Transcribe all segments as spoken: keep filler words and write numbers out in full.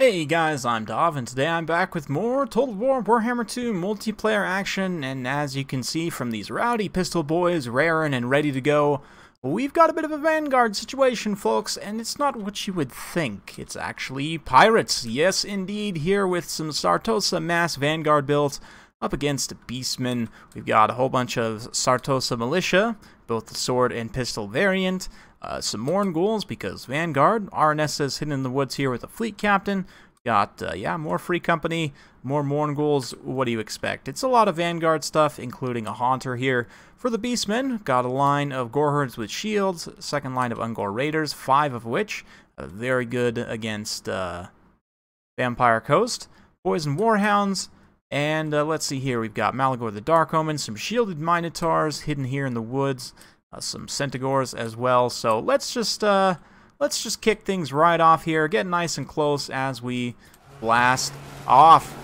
Hey guys, I'm Dov, and today I'm back with more Total War Warhammer two multiplayer action, and as you can see from these rowdy pistol boys raring and ready to go, we've got a bit of a vanguard situation, folks, and it's not what you would think. It's actually pirates, yes indeed, here with some Sartosa mass vanguard builds up against Beastmen. We've got a whole bunch of Sartosa militia, both the sword and pistol variant. Uh, some Mournghuls because Vanguard. Aranessa is hidden in the woods here with a Fleet Captain. Got, uh, yeah, more Free Company, more Mournghuls. What do you expect? It's a lot of Vanguard stuff, including a Haunter here. For the Beastmen, got a line of Gore Herds with shields, second line of Ungor Raiders, five of which are very good against uh, Vampire Coast. Poison Warhounds. And uh, let's see here, we've got Malagor the Dark Omen, some shielded Minotaurs hidden here in the woods. Uh, some Centigors as well, so let's just uh, let's just kick things right off here, get nice and close as we blast off.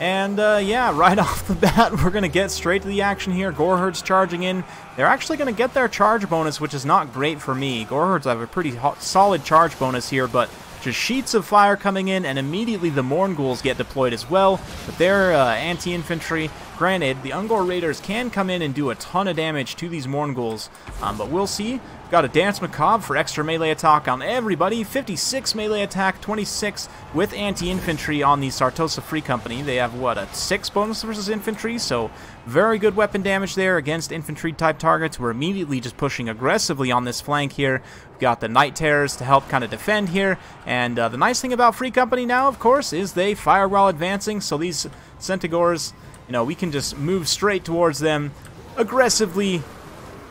And uh, yeah, right off the bat, we're gonna get straight to the action here. Gore Herds charging in. They're actually gonna get their charge bonus, which is not great for me. Gore Herds have a pretty hot, solid charge bonus here, but just sheets of fire coming in, and immediately the Mournghuls get deployed as well. But they're uh, anti-infantry. Granted, the Ungor Raiders can come in and do a ton of damage to these Mournghuls, um, but we'll see. Got a Dance Macabre for extra melee attack on everybody. fifty-six melee attack, twenty-six with anti-infantry on the Sartosa Free Company. They have, what, a six bonus versus infantry, so very good weapon damage there against infantry-type targets. We're immediately just pushing aggressively on this flank here. We've got the Night Terrors to help kind of defend here, and uh, the nice thing about Free Company now, of course, is they fire while advancing, so these Centigors, you know, we can just move straight towards them aggressively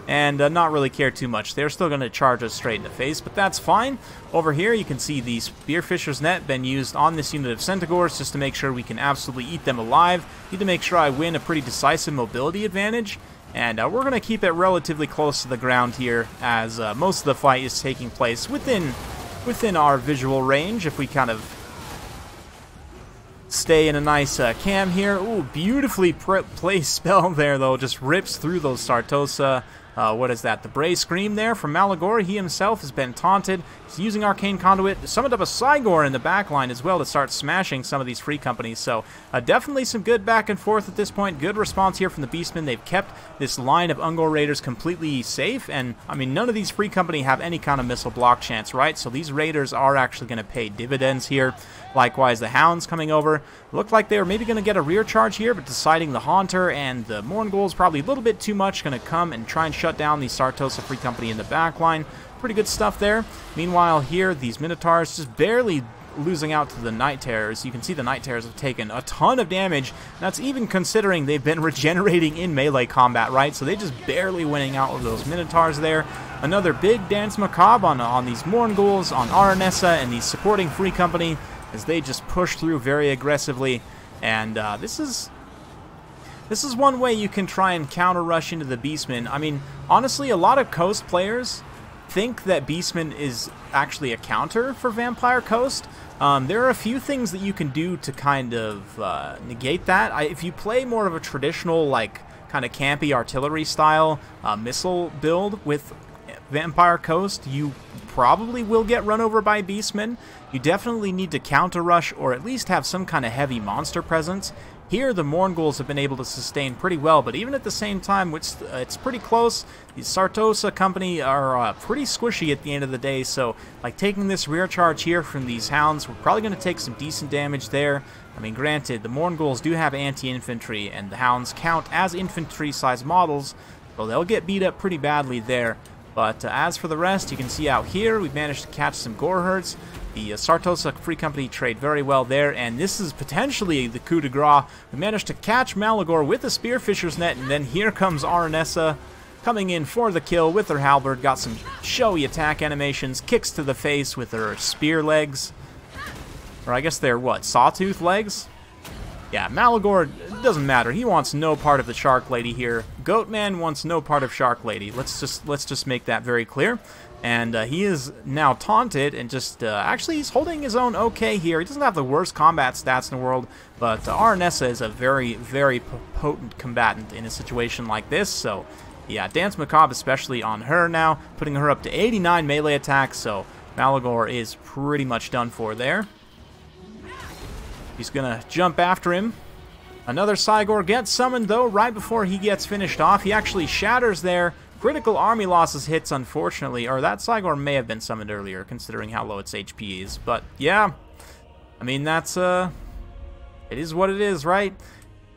and uh, not really care too much. They're still going to charge us straight in the face, but that's fine. Over here, you can see the Spearfisher's Net been used on this unit of Centigors just to make sure we can absolutely eat them alive. Need to make sure I win a pretty decisive mobility advantage. And uh, we're going to keep it relatively close to the ground here as uh, most of the fight is taking place within, within our visual range if we kind of stay in a nice uh, cam here. Ooh, beautifully placed spell there, though. Just rips through those Sartosa. Uh, what is that? The Bray Scream there from Malagor. He himself has been taunted. He's using Arcane Conduit. Summoned up a Cygor in the back line as well to start smashing some of these Free Companies. So uh, definitely some good back and forth at this point. Good response here from the Beastmen. They've kept this line of Ungor Raiders completely safe. And, I mean, none of these Free Company have any kind of missile block chance, right? So these Raiders are actually going to pay dividends here. Likewise, the Hounds coming over. Looked like they were maybe going to get a rear charge here, but deciding the Haunter and the Mournghuls probably a little bit too much. Going to come and try and shut down the Sartosa Free Company in the back line. Pretty good stuff there. Meanwhile here, these Minotaurs just barely losing out to the Night Terrors. You can see the Night Terrors have taken a ton of damage. That's even considering they've been regenerating in melee combat, right? So they just barely winning out with those Minotaurs there. Another big Dance Macabre on, on these Mournghuls, on Aranessa, and the supporting Free Company as they just push through very aggressively. And uh, this is... This is one way you can try and counter-rush into the Beastmen. I mean, honestly, a lot of Coast players think that Beastmen is actually a counter for Vampire Coast. Um, there are a few things that you can do to kind of uh, negate that. I, if you play more of a traditional, like, kind of campy artillery-style uh, missile build with Vampire Coast, you probably will get run over by Beastmen. You definitely need to counter-rush or at least have some kind of heavy monster presence. Here, the Mournghuls have been able to sustain pretty well, but even at the same time, which uh, it's pretty close. The Sartosa Company are uh, pretty squishy at the end of the day, so like taking this rear charge here from these Hounds, we're probably going to take some decent damage there. I mean, granted, the Mournghuls do have anti-infantry, and the Hounds count as infantry-sized models, so they'll get beat up pretty badly there. But uh, as for the rest, you can see out here, we've managed to catch some Gore Herds. The uh, Sartosa Free Company trade very well there, and this is potentially the coup de grace. We managed to catch Malagor with a Spearfisher's Net, and then here comes Aranessa coming in for the kill with her halberd. Got some showy attack animations, kicks to the face with her spear legs. Or I guess they're, what, sawtooth legs? Yeah, Malagor, doesn't matter. He wants no part of the Shark Lady here. Goatman wants no part of Shark Lady. Let's just let's just make that very clear. And uh, he is now taunted and just uh, actually he's holding his own okay here. He doesn't have the worst combat stats in the world, but uh, Aranessa is a very very potent combatant in a situation like this. So yeah, Dance Macabre especially on her now, putting her up to eighty-nine melee attacks. So Malagor is pretty much done for there. He's gonna jump after him. Another Cygor gets summoned, though, right before he gets finished off. He actually shatters there. Critical army losses hits, unfortunately. Or that Cygor may have been summoned earlier, considering how low its H P is. But, yeah. I mean, that's, uh... it is what it is, right?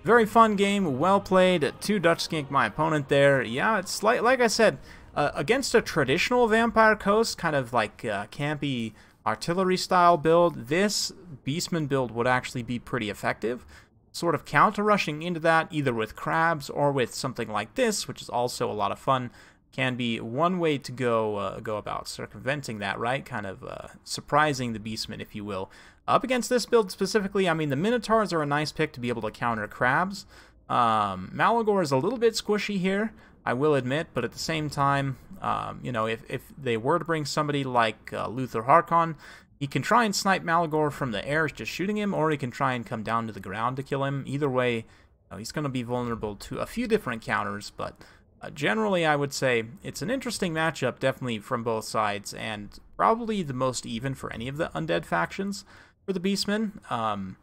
Very fun game. Well played. Two Dutch Skink, my opponent there. Yeah, it's like, like I said, uh, against a traditional Vampire Coast, kind of like uh, campy artillery-style build, this Beastmen build would actually be pretty effective. Sort of counter-rushing into that, either with crabs or with something like this, which is also a lot of fun, can be one way to go uh, go about circumventing that, right? Kind of uh, surprising the Beastmen, if you will. Up against this build specifically, I mean, the Minotaurs are a nice pick to be able to counter crabs. Um, Malagor is a little bit squishy here, I will admit, but at the same time, um, you know, if, if they were to bring somebody like uh, Luther Harkon, he can try and snipe Malagor from the air, just shooting him, or he can try and come down to the ground to kill him. Either way, you know, he's going to be vulnerable to a few different counters, but uh, generally I would say it's an interesting matchup, definitely from both sides, and probably the most even for any of the undead factions for the Beastmen. Um,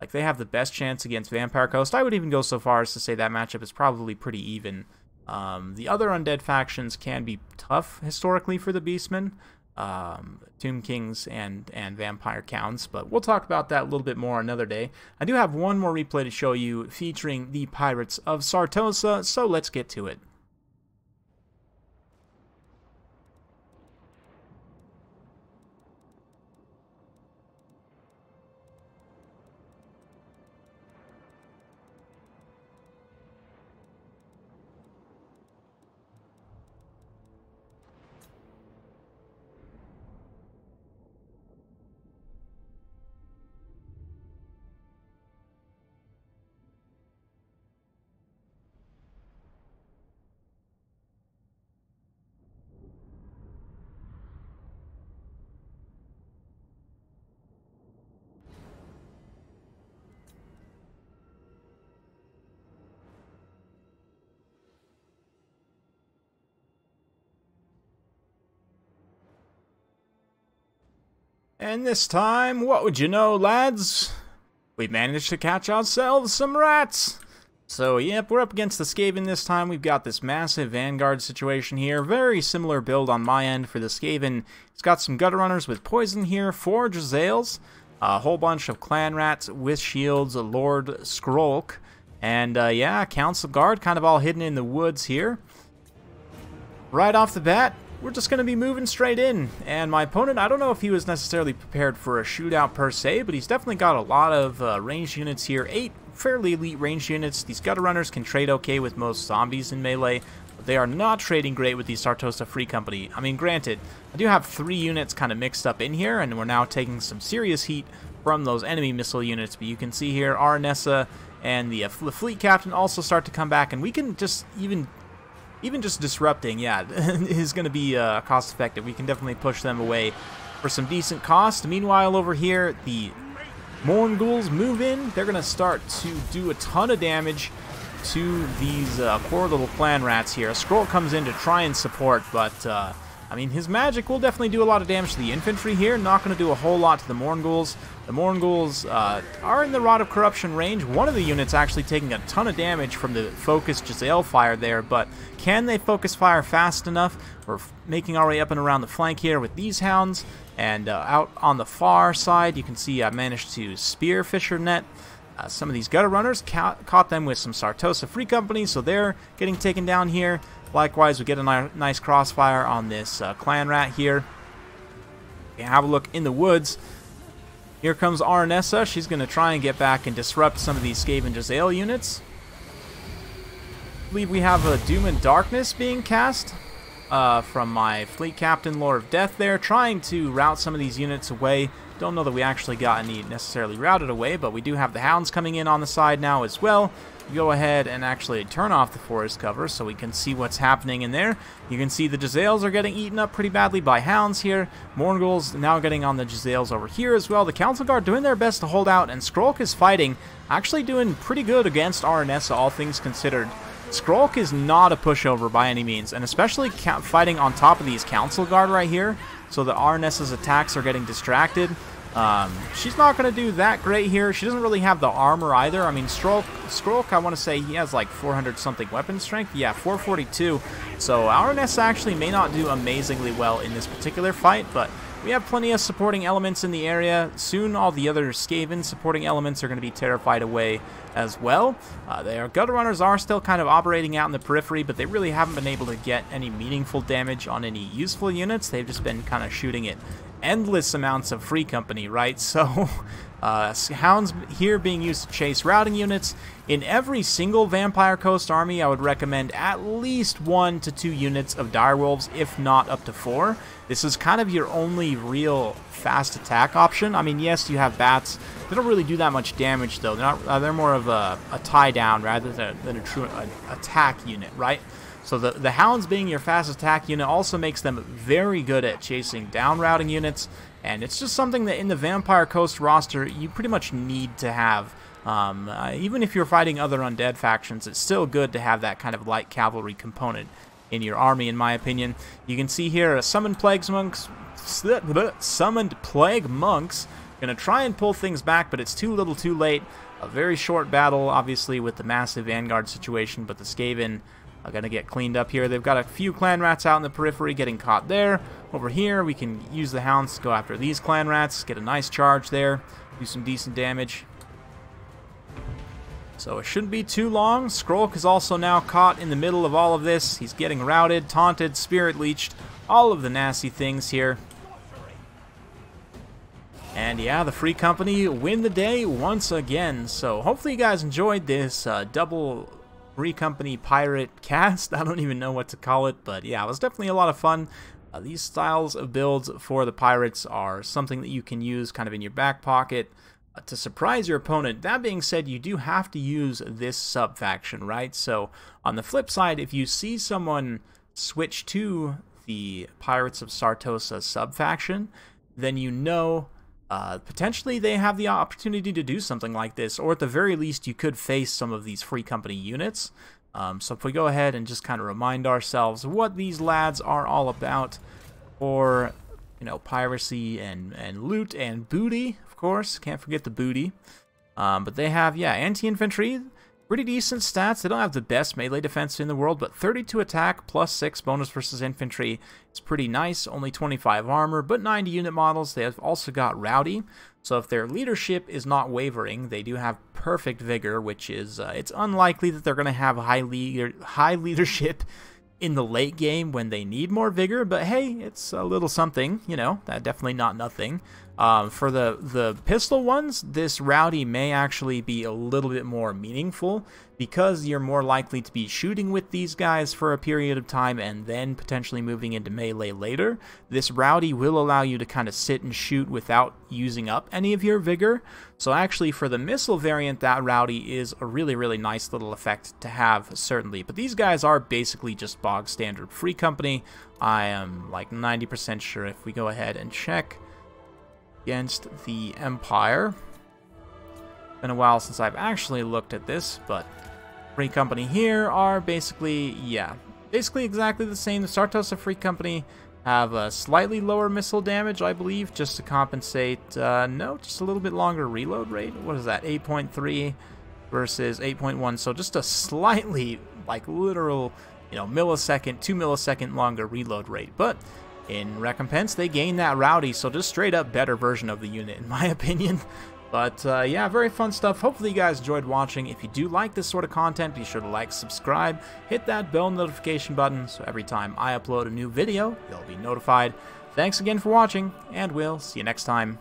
like, they have the best chance against Vampire Coast. I would even go so far as to say that matchup is probably pretty even. Um, the other undead factions can be tough historically for the Beastmen. Um, Tomb Kings and, and Vampire Counts, but we'll talk about that a little bit more another day. I do have one more replay to show you featuring the Pirates of Sartosa, so let's get to it. And this time, what would you know, lads? We managed to catch ourselves some rats! So, yep, we're up against the Skaven this time. We've got this massive Vanguard situation here. Very similar build on my end for the Skaven. It's got some Gutter Runners with Poison here, four Jezzails, a whole bunch of Clan Rats with shields, Lord Skrolk, and, uh, yeah, Council Guard, kind of all hidden in the woods here. Right off the bat, we're just going to be moving straight in, and my opponent, I don't know if he was necessarily prepared for a shootout per se, but he's definitely got a lot of uh, ranged units here, eight fairly elite ranged units. These Gutter Runners can trade okay with most zombies in melee, but they are not trading great with the Sartosa Free Company. I mean, granted, I do have three units kind of mixed up in here, and we're now taking some serious heat from those enemy missile units, but you can see here Aranessa and the, uh, the Fleet Captain also start to come back, and we can just even... Even just disrupting, yeah, is going to be uh, cost-effective. We can definitely push them away for some decent cost. Meanwhile, over here, the Mournghuls move in. They're going to start to do a ton of damage to these uh, poor little Clan Rats here. Skrolk comes in to try and support, but, uh, I mean, his magic will definitely do a lot of damage to the infantry here. Not going to do a whole lot to the Mournghuls. The Mournghuls uh, are in the Rod of Corruption range. One of the units actually taking a ton of damage from the focused Jezzail fire there, but can they focus fire fast enough? We're making our way up and around the flank here with these hounds, and uh, out on the far side, you can see I managed to spear Fisher Net. Uh, some of these Gutter Runners ca caught them with some Sartosa Free Company, so they're getting taken down here. Likewise, we get a ni nice crossfire on this uh, Clan Rat here. You have a look in the woods. Here comes Aranessa. She's going to try and get back and disrupt some of these Skaven Jezzail units. I believe we have a Doom and Darkness being cast uh, from my Fleet Captain, Lord of Death there, trying to rout some of these units away. Don't know that we actually got any necessarily routed away, but we do have the Hounds coming in on the side now as well. We go ahead and actually turn off the forest cover so we can see what's happening in there. You can see the Jezzails are getting eaten up pretty badly by Hounds here. Mournghuls now getting on the Jezzails over here as well. The Council Guard doing their best to hold out, and Skrolk is fighting. Actually doing pretty good against Aranessa, all things considered. Skrolk is not a pushover by any means, and especially fighting on top of these Council Guard right here, so the Aranessa's attacks are getting distracted. Um, she's not going to do that great here. She doesn't really have the armor either. I mean, Skrolk, Skrolk I want to say he has like four hundred something weapon strength. Yeah, four forty-two. So Aranessa actually may not do amazingly well in this particular fight, but we have plenty of supporting elements in the area. Soon all the other Skaven supporting elements are going to be terrified away as well. Uh, their Gutter Runners are still kind of operating out in the periphery, but they really haven't been able to get any meaningful damage on any useful units. They've just been kind of shooting it. Endless amounts of Free Company, right? So uh, hounds here being used to chase routing units. In every single Vampire Coast army, I would recommend at least one to two units of Direwolves, if not up to four. This is kind of your only real fast attack option. I mean, yes, you have bats. They don't really do that much damage, though. They're, not, uh, they're more of a, a tie down rather than a, than a true uh, attack unit, right? So the, the Hounds being your fast attack unit also makes them very good at chasing down routing units, and it's just something that in the Vampire Coast roster you pretty much need to have. Um, uh, even if you're fighting other undead factions, it's still good to have that kind of light cavalry component in your army, in my opinion. You can see here a Summoned Plague Monks, Summoned Plague Monks, going to try and pull things back, but it's too little too late. A very short battle, obviously, with the massive Vanguard situation, but the Skaven are going to get cleaned up here. They've got a few Clan Rats out in the periphery getting caught there. Over here, we can use the Hounds to go after these Clan Rats, get a nice charge there, do some decent damage. So it shouldn't be too long. Skrolk is also now caught in the middle of all of this. He's getting routed, taunted, spirit leeched, all of the nasty things here. And yeah, the Free Company win the day once again. So hopefully you guys enjoyed this uh, double Free Company pirate cast. I don't even know what to call it, but yeah, it was definitely a lot of fun. Uh, these styles of builds for the pirates are something that you can use kind of in your back pocket uh, to surprise your opponent. That being said, you do have to use this sub faction, right? So on the flip side, if you see someone switch to the Pirates of Sartosa sub faction, then you know Uh, potentially they have the opportunity to do something like this, or at the very least you could face some of these Free Company units. Um, so if we go ahead and just kind of remind ourselves what these lads are all about, or, you know, piracy and, and loot and booty, of course, can't forget the booty. Um, but they have, yeah, anti-infantry, pretty decent stats. They don't have the best melee defense in the world, but thirty-two attack plus six bonus versus infantry is pretty nice. Only twenty-five armor, but ninety unit models. They have also got rowdy, so if their leadership is not wavering, they do have perfect vigor, which is uh, it's unlikely that they're going to have high leader high leadership in the late game when they need more vigor, but hey, it's a little something, you know, that definitely not nothing. Um, for the, the pistol ones, this rowdy may actually be a little bit more meaningful because you're more likely to be shooting with these guys for a period of time and then potentially moving into melee later. This rowdy will allow you to kind of sit and shoot without using up any of your vigor. So actually for the missile variant, that rowdy is a really, really nice little effect to have, certainly. But these guys are basically just bog standard Free Company. I am like ninety percent sure if we go ahead and check against the Empire. Been a while since I've actually looked at this, but Free Company here are basically, yeah, basically exactly the same. The Sartosa Free Company have a slightly lower missile damage, I believe, just to compensate. Uh, no, just a little bit longer reload rate. What is that? eight point three versus eight point one. So just a slightly, like literal, you know, millisecond, two millisecond longer reload rate. But in recompense, they gain that rowdy, so just straight up better version of the unit, in my opinion. But uh, yeah, very fun stuff. Hopefully you guys enjoyed watching. If you do like this sort of content, be sure to like, subscribe, hit that bell notification button, so every time I upload a new video, you'll be notified. Thanks again for watching, and we'll see you next time.